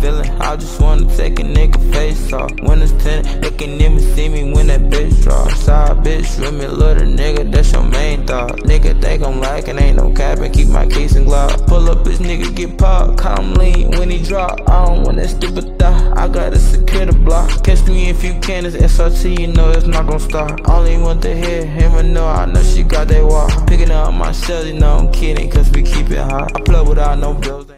feeling. I just wanna take a nigga face off. When it's 10, looking at me, see me when that bitch drop. Side bitch, with me, little nigga, that's your main thought. Nigga think I'm lacking, ain't no cap, and keep my case and glock. Pull up, this nigga get popped, calm lean when he drop. I don't want that stupid thought, I gotta secure the block. Catch me if you can, it's SRT, you know it's not gon' stop. Only want to hear him or know, I know she got that walk. Picking up my shells, you know I'm kidding, cause we keep it hot. I play without no bills.